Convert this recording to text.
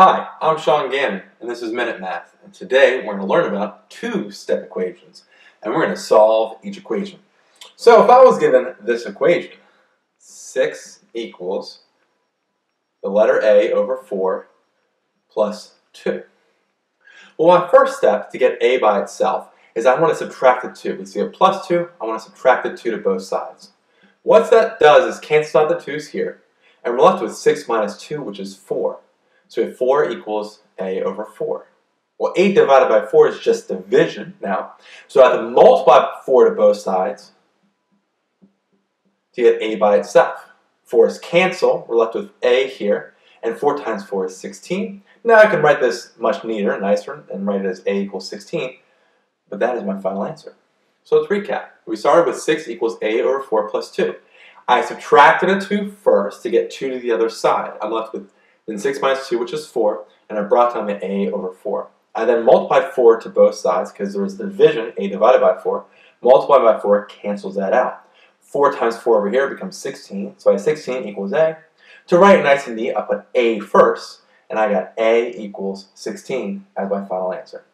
Hi, I'm Sean Gannon, and this is Minute Math, and today we're going to learn about two-step equations, and we're going to solve each equation. So if I was given this equation, 6 equals the letter A over 4 plus 2. Well, my first step to get A by itself is I want to subtract the 2. We see a plus 2, I want to subtract the 2 to both sides. What that does is cancel out the 2's here, and we're left with 6 minus 2, which is 4. So we have 4 equals A over 4. Well, 8 divided by 4 is just division now. So I have to multiply 4 to both sides to get A by itself. 4's cancel. We're left with A here. And 4 times 4 is 16. Now I can write this much neater, nicer, and write it as A equals 16. But that is my final answer. So let's recap. We started with 6 equals A over 4 plus 2. I subtracted a 2 first to get 2 to the other side. I'm left with then 6 minus 2, which is 4, and I brought down the A over 4. I then multiplied 4 to both sides, because there was division, A divided by 4. Multiplied by 4 cancels that out. 4 times 4 over here becomes 16, so I have 16 equals A. To write it nice and neat, I put A first, and I got A equals 16 as my final answer.